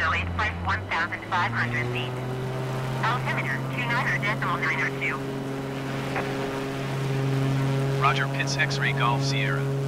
Mexico in flight 1,500 feet. Altimeter 29.902. Roger, Pitts X-ray Golf Sierra.